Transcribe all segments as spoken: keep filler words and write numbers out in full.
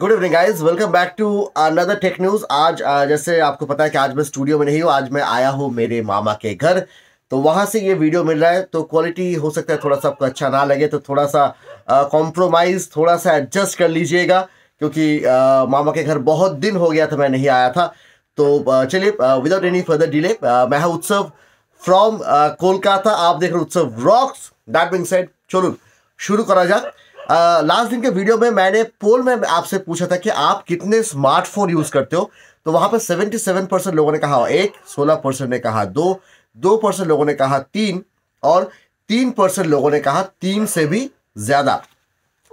Good evening guys, welcome back to another tech news. आज आ, जैसे आपको पता है कि आज मैं स्टूडियो में नहीं हूँ, आज मैं आया हूँ मेरे मामा के घर, तो वहाँ से ये वीडियो मिल रहा है। तो क्वालिटी हो सकता है थोड़ा सा आपको अच्छा ना लगे, तो थोड़ा सा कॉम्प्रोमाइज़, थोड़ा सा एडजस्ट कर लीजिएगा, क्योंकि आ, मामा के घर बहुत दिन हो गया था मैं नहीं आया था। तो चलिए विदाउट एनी फर्दर डिले, मैं हूँ उत्सव फ्रॉम कोलकाता, आप देख रहे उत्सव रॉक्स। दैट बीइंग सेड, चलो शुरू करा जाए। लास्ट uh, दिन के वीडियो में मैंने पोल में आपसे पूछा था कि आप कितने स्मार्टफोन यूज़ करते हो, तो वहाँ पर सत्तावन परसेंट लोगों ने कहा एक, सोलह परसेंट ने कहा दो, दो परसेंट लोगों ने कहा तीन, और तीन परसेंट लोगों ने कहा तीन से भी ज़्यादा।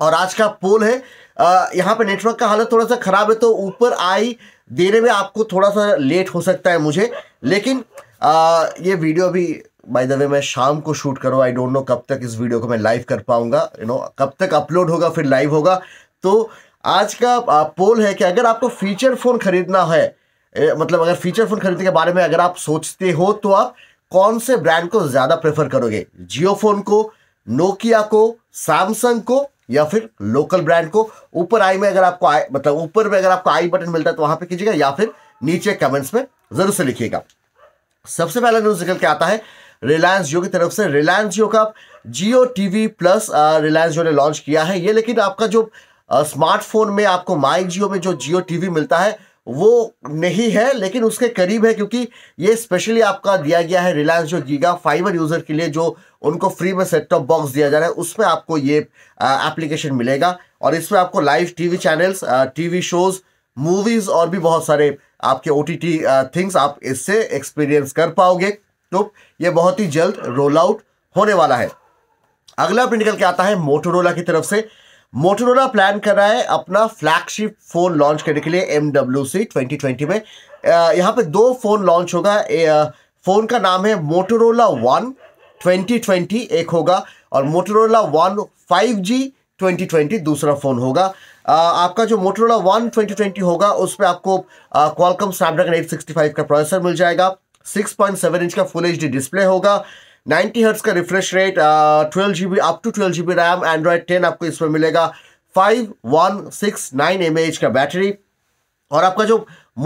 और आज का पोल है, यहाँ पे नेटवर्क का हालत थोड़ा सा ख़राब है, तो ऊपर आई देने में आपको थोड़ा सा लेट हो सकता है मुझे, लेकिन आ, ये वीडियो भी बाय द वे मैं शाम को शूट करूँ। आई डोंट नो कब तक इस वीडियो को मैं लाइव कर पाऊँगा, यू नो कब तक अपलोड होगा फिर लाइव होगा। तो आज का पोल है कि अगर आपको फ़ीचर फ़ोन ख़रीदना है, ए, मतलब अगर फ़ीचर फ़ोन खरीदने के बारे में अगर आप सोचते हो, तो आप कौन से ब्रांड को ज़्यादा प्रेफर करोगे, जियो फ़ोन को, नोकिया को, सैमसंग को, या फिर लोकल ब्रांड को। ऊपर आई में अगर आपको आई मतलब ऊपर में अगर आपको आई बटन मिलता है तो वहाँ पर कीजिएगा, या फिर नीचे कमेंट्स में ज़रूर से लिखिएगा। सबसे पहला न्यूज़ निकल के आता है रिलायंस जियो की तरफ से। रिलायंस जियो का जियो टीवी प्लस रिलायंस जियो ने लॉन्च किया है ये, लेकिन आपका जो स्मार्टफोन में आपको माई जियो में जो जियो टीवी मिलता है वो नहीं है, लेकिन उसके करीब है, क्योंकि ये स्पेशली आपका दिया गया है Reliance Jio giga fibre user के लिए, जो उनको फ्री में सेट टॉप बॉक्स दिया जा रहा है, उसमें आपको ये एप्लीकेशन मिलेगा। और इसमें आपको live T V channels, T V shows, movies और भी बहुत सारे आपके ओ टी टी थिंग्स आप इससे एक्सपीरियंस कर पाओगे। तो ये बहुत ही जल्द रोल आउट होने वाला है। अगला प्रिंट निकल के आता है मोटोरोला की तरफ से। मोटोरोला प्लान कर रहा है अपना फ्लैगशिप फ़ोन लॉन्च करने के लिए M W C twenty twenty में। यहाँ पे दो फ़ोन लॉन्च होगा, फ़ोन का नाम है मोटोरोला वन ट्वेंटी ट्वेंटी एक होगा, और Motorola one five G twenty twenty दूसरा फ़ोन होगा। आ, आपका जो मोटोरोला वन ट्वेंटी ट्वेंटी होगा उसमें आपको Qualcomm Snapdragon eight sixty five का प्रोसेसर मिल जाएगा, सिक्स पॉइंट सेवन इंच का फुल एच डी डिस्प्ले होगा, नाइंटी हर्ट्स का refresh rate, twelve G B up to twelve G B RAM, Android ten आपको इसमें मिलेगा, five one six nine M A H का battery. और आपका जो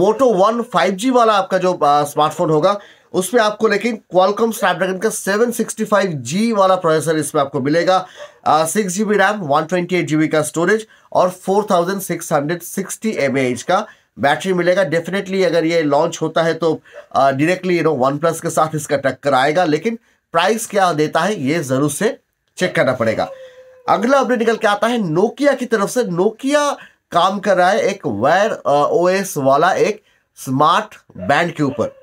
मोटो वन फाइव जी वाला आपका जो स्मार्टफोन होगा उसमें आपको लेकिन क्वालकॉम स्नैपड्रैगन का सेवन सिक्स्टी फाइव जी वाला प्रोसेसर इसमें आपको मिलेगा, six G B RAM, one twenty eight G B का स्टोरेज, और four thousand six hundred sixty M A H का बैटरी मिलेगा। डेफिनेटली अगर ये लॉन्च होता है तो directly you know OnePlus के साथ इसका टक्कर आएगा, लेकिन प्राइस क्या देता है ये ज़रूर से चेक करना पड़ेगा। अगला अपडेट निकल के आता है नोकिया की तरफ से। नोकिया काम कर रहा है एक वेयर ओएस वाला एक स्मार्ट बैंड के ऊपर।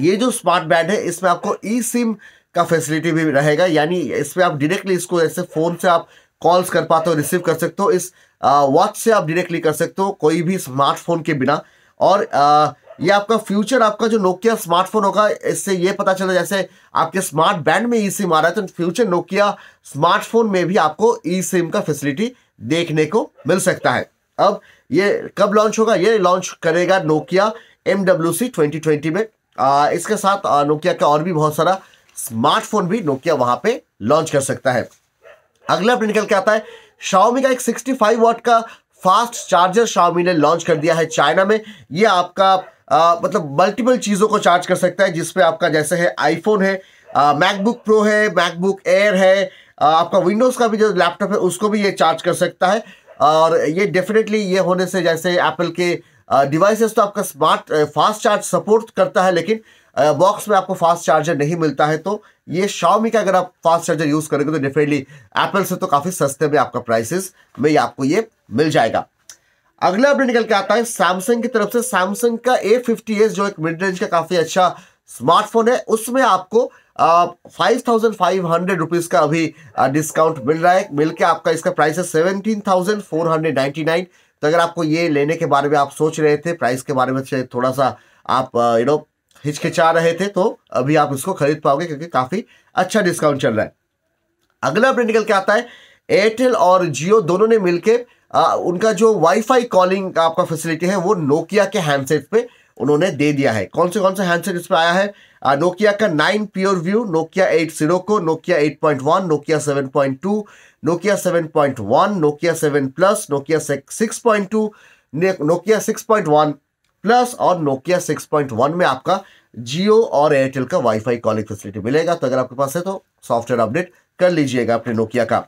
ये जो स्मार्ट बैंड है इसमें आपको ई सिम का फैसिलिटी भी रहेगा, यानी इसमें आप डायरेक्टली इसको ऐसे फ़ोन से आप कॉल्स कर पाते हो, रिसीव कर सकते हो, इस वॉच से आप डायरेक्टली कर सकते हो कोई भी स्मार्टफोन के बिना। और आ, ये आपका फ्यूचर आपका जो नोकिया स्मार्टफोन होगा इससे ये पता चला, जैसे आपके स्मार्ट बैंड में ई सिम आ रहा है तो फ्यूचर नोकिया स्मार्टफोन में भी आपको ई सिम का फैसिलिटी देखने को मिल सकता है। अब ये कब लॉन्च होगा, ये लॉन्च करेगा Nokia M W C twenty twenty में। आ, इसके साथ आ, नोकिया का और भी बहुत सारा स्मार्टफोन भी नोकिया वहाँ पर लॉन्च कर सकता है। अगला अपडेट निकल के आता है Xiaomi का एक सिक्स्टी फाइव वाट का फास्ट चार्जर Xiaomi ने लॉन्च कर दिया है चाइना में। ये आपका आ, मतलब मल्टीपल चीज़ों को चार्ज कर सकता है, जिसपे आपका जैसे है आईफोन है, मैकबुक प्रो है, मैकबुक एयर है, आ, आपका विंडोज़ का भी जो लैपटॉप है उसको भी ये चार्ज कर सकता है। और ये डेफिनेटली ये होने से जैसे एप्पल के डिवाइसेस तो आपका स्मार्ट फास्ट चार्ज सपोर्ट करता है, लेकिन बॉक्स में आपको फास्ट चार्जर नहीं मिलता है, तो ये Xiaomi का अगर आप फास्ट चार्जर यूज़ करेंगे तो डेफिनेटली एप्पल से तो काफ़ी सस्ते में आपका प्राइसेस में ये आपको ये मिल जाएगा। अगला अपडेट निकल के आता है सैमसंग की तरफ से। सैमसंग का ए फिफ्टी एस जो एक मिड रेंज का काफ़ी अच्छा स्मार्टफोन है, उसमें आपको five thousand five hundred rupees का अभी डिस्काउंट मिल रहा है, मिल के आपका इसका प्राइस है seventeen thousand four hundred ninety nine. तो अगर आपको ये लेने के बारे में आप सोच रहे थे, प्राइस के बारे में थोड़ा सा आप यू नो हिचकिचा रहे थे, तो अभी आप इसको खरीद पाओगे क्योंकि काफ़ी अच्छा डिस्काउंट चल रहा है। अगला अपडेट निकल के आता है एयरटेल और जियो दोनों ने मिलके आ, उनका जो वाईफाई कॉलिंग का आपका फैसिलिटी है वो नोकिया के हैंडसेट पे उन्होंने दे दिया है। कौन से कौन से हैंडसेट इस पर आया है, आ, नोकिया का nine PureView, Nokia eight zero को, Nokia eight point one, Nokia seven point two, Nokia seven point one, Nokia seven Plus, Nokia six point two, Nokia six point one Plus और Nokia six point one में आपका Jio और Airtel का Wi-Fi calling facility मिलेगा। तो अगर आपके पास है तो सॉफ्टवेयर अपडेट कर लीजिएगा अपने Nokia का।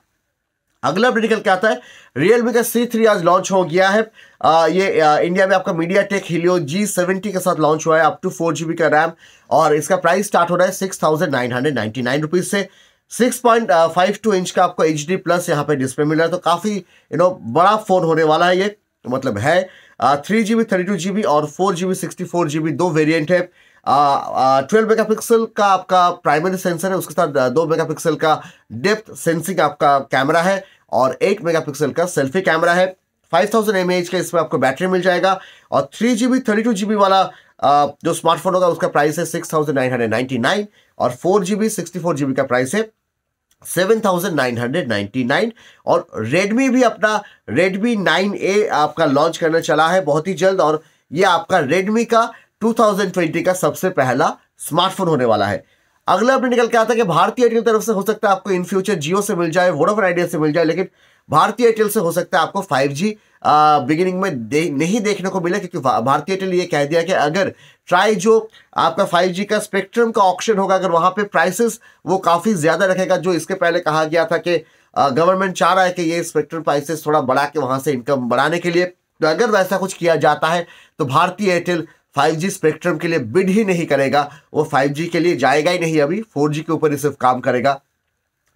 अगला अपडेट निकल के आता है Realme का C three आज लॉन्च हो गया है। आ, ये आ, इंडिया में आपका MediaTek Helio G seventy के साथ लॉन्च हुआ है, up to four G B का रैम, और इसका प्राइस स्टार्ट हो रहा है six thousand nine hundred ninety nine rupees से। Six point five two inch का आपको एच डी प्लस यहाँ पे डिस्प्ले मिल रहा है, तो काफ़ी यू नो बड़ा फ़ोन होने वाला है ये, मतलब है। Three G B thirty two G B और four G B sixty four G B दो वेरियंट है। ट्वेल्व मेगा पिक्सल का आपका प्राइमरी सेंसर है, उसके साथ दो मेगा पिक्सल का डेप्थ सेंसिंग आपका कैमरा है और एट मेगा पिक्सल का सेल्फी कैमरा है। Five thousand M A H का इसमें आपको बैटरी मिल जाएगा। और three G B thirty two G B वाला आ, जो स्मार्टफोन होगा उसका प्राइस है six thousand nine hundred ninety nine, और four G B sixty four G B का प्राइस है seven thousand nine hundred ninety nine. और Redmi भी अपना Redmi नाइन ए आपका लॉन्च करने चला है बहुत ही जल्द, और ये आपका Redmi का टू थाउजेंड ट्वेंटी का सबसे पहला स्मार्टफोन होने वाला है। अगला अपडेट निकल के आता है कि भारतीय एयरटेल की तरफ से हो सकता है आपको इन फ्यूचर जियो से मिल जाए, वोडाफोन आइडिया से मिल जाए, लेकिन भारतीय एयरटेल से हो सकता है आपको फाइव जी बिगिनिंग में दे, नहीं देखने को मिले, क्योंकि भारतीय एयरटेल ये कह दिया कि अगर ट्राई जो आपका फाइव जी का स्पेक्ट्रम का ऑप्शन होगा, अगर वहाँ पे प्राइसेस वो काफ़ी ज़्यादा रखेगा। जो इसके पहले कहा गया था कि गवर्नमेंट चाह रहा है कि ये स्पेक्ट्रम प्राइसेस थोड़ा बढ़ा के वहाँ से इनकम बढ़ाने के लिए, तो अगर वैसा कुछ किया जाता है तो भारतीय एयरटेल फाइव जी स्पेक्ट्रम के लिए बिड ही नहीं करेगा, वो फाइव जी के लिए जाएगा ही नहीं, अभी फोर जी के ऊपर ही सिर्फ काम करेगा।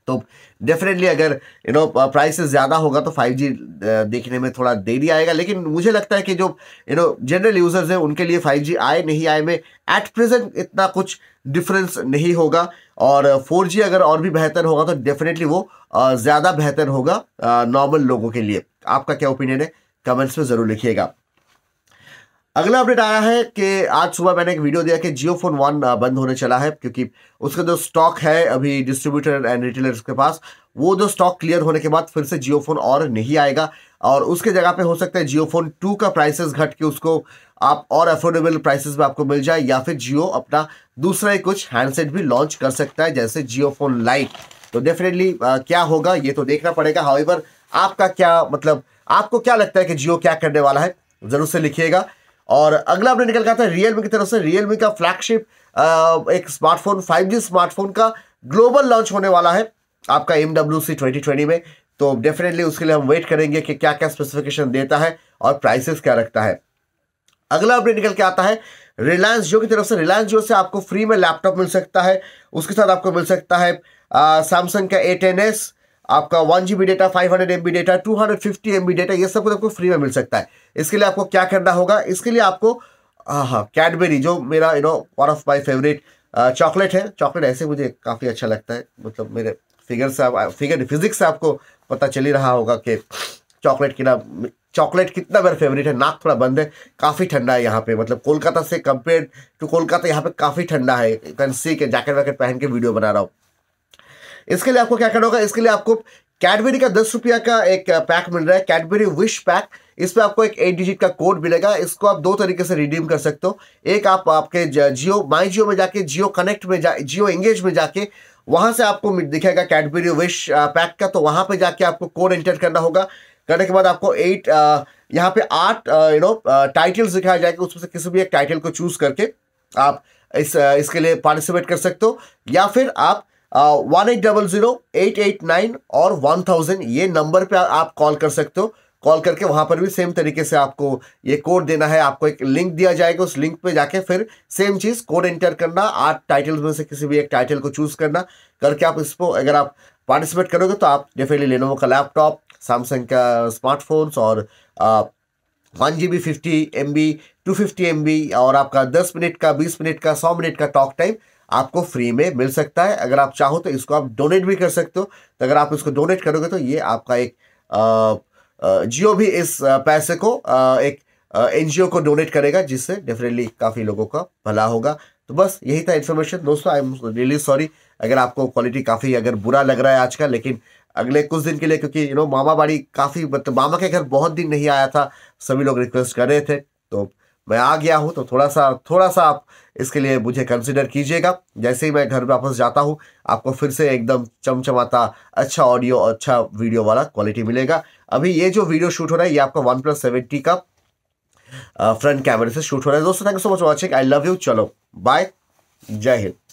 तो डेफिनेटली अगर यू नो प्राइसेस ज़्यादा होगा तो फाइव जी देखने में थोड़ा देरी आएगा, लेकिन मुझे लगता है कि जो यू नो जनरल यूज़र्स हैं उनके लिए फाइव जी आए नहीं आए में एट प्रेजेंट इतना कुछ डिफरेंस नहीं होगा। और फोर जी अगर और भी बेहतर होगा तो डेफिनेटली वो ज़्यादा बेहतर होगा नॉर्मल लोगों के लिए। आपका क्या ओपिनियन है कमेंट्स में ज़रूर लिखिएगा। अगला अपडेट आया है कि आज सुबह मैंने एक वीडियो दिया कि जियो फोन वन बंद होने चला है, क्योंकि उसका जो स्टॉक है अभी डिस्ट्रीब्यूटर एंड रिटेलर्स के पास, वो जो स्टॉक क्लियर होने के बाद फिर से जियो फोन और नहीं आएगा, और उसके जगह पे हो सकता है जियो फोन टू का प्राइसेस घट के उसको आप और अफोर्डेबल प्राइसेस में आपको मिल जाए, या फिर जियो अपना दूसरा ही कुछ हैंडसेट भी लॉन्च कर सकता है जैसे जियो फोन लाइट। तो डेफिनेटली क्या होगा ये तो देखना पड़ेगा। हाउएवर आपका क्या मतलब, आपको क्या लगता है कि जियो क्या करने वाला है, ज़रूर से लिखिएगा। और अगला अपडेट निकल के आता है Realme की तरफ से। Realme का फ्लैगशिप एक स्मार्टफोन फाइव जी स्मार्टफोन का ग्लोबल लॉन्च होने वाला है आपका M W C twenty twenty में, तो डेफिनेटली उसके लिए हम वेट करेंगे कि क्या क्या स्पेसिफिकेशन देता है और प्राइसेस क्या रखता है। अगला अपडेट निकल के आता है रिलायंस जियो की तरफ से। रिलायंस जियो से आपको फ्री में लैपटॉप मिल सकता है, उसके साथ आपको मिल सकता है सैमसंग का ए टेन एस, आपका one G B data, five hundred M B data, two hundred fifty M B data, ये सब कुछ आपको फ्री में मिल सकता है। इसके लिए आपको क्या करना होगा, इसके लिए आपको हाँ हाँ कैडबेरी, जो मेरा you know one of my favourite chocolate है, चॉकलेट ऐसे मुझे काफ़ी अच्छा लगता है, मतलब मेरे फिगर से आप फिगर फिजिक्स से आपको पता चल ही रहा होगा कि चॉकलेट कितना चॉकलेट कितना मेरा फेवरेट है। नाक थोड़ा बंद है, काफ़ी ठंडा है यहाँ पे, मतलब कोलकाता से कंपेयर टू कोलकाता यहाँ पे काफ़ी ठंडा है, यू कैन सी के जैकेट वैकेट पहन के वीडियो बना रहा हूँ। इसके लिए आपको क्या करना होगा, इसके लिए आपको कैडबेरी का दस रुपया का एक पैक मिल रहा है, कैडबेरी विश पैक। इस पर आपको एक एट डिजिट का कोड मिलेगा, इसको आप दो तरीके से रिडीम कर सकते हो। एक आप आपके जियो माई जियो में जाके, जियो कनेक्ट में जा, जियो एंगेज में जाके, वहाँ से आपको दिखेगा कैडबेरी विश पैक का, तो वहाँ पे जाके आपको कोड एंटर करना होगा। करने के बाद आपको एट यहाँ पे आठ यू नो टाइटल्स दिखाया जाएगा, उसमें से किसी भी एक टाइटल को चूज़ करके आप इस इसके लिए पार्टिसिपेट कर सकते हो, या फिर आप one eight double zero eight eight nine और वन थाउजेंड ये नंबर पे आप कॉल कर सकते हो। कॉल करके वहाँ पर भी सेम तरीके से आपको ये कोड देना है, आपको एक लिंक दिया जाएगा, उस लिंक पे जाके फिर सेम चीज़ कोड एंटर करना, आठ टाइटल्स में से किसी भी एक टाइटल को चूज़ करना, करके आप इसको अगर आप पार्टिसिपेट करोगे तो आप डेफिनेटली लेनोवो का लैपटॉप, सैमसंग का स्मार्टफोन्स और one G B fifty M B two fifty M B और आपका दस मिनट का, बीस मिनट का, सौ मिनट का टॉक टाइम आपको फ्री में मिल सकता है। अगर आप चाहो तो इसको आप डोनेट भी कर सकते हो, तो अगर आप इसको डोनेट करोगे तो ये आपका एक जियो भी इस पैसे को आ, एक एनजीओ को डोनेट करेगा, जिससे डेफिनेटली काफ़ी लोगों का भला होगा। तो बस यही था इन्फॉर्मेशन दोस्तों। आई एम रियली सॉरी अगर आपको क्वालिटी काफ़ी अगर बुरा लग रहा है आज का, लेकिन अगले कुछ दिन के लिए, क्योंकि यू नो मामा बाड़ी काफ़ी मतलब मामा के घर बहुत दिन नहीं आया था, सभी लोग रिक्वेस्ट कर रहे थे, तो मैं आ गया हूँ, तो थोड़ा सा थोड़ा सा आप इसके लिए मुझे कंसिडर कीजिएगा। जैसे ही मैं घर वापस जाता हूँ आपको फिर से एकदम चमचमाता अच्छा ऑडियो, अच्छा वीडियो वाला क्वालिटी मिलेगा। अभी ये जो वीडियो शूट हो रहा है ये आपका वन प्लस सेवेंटी का फ्रंट कैमरे से शूट हो रहा है। दोस्तों thank you so much watching, I love you, चलो बाय, जय हिंद।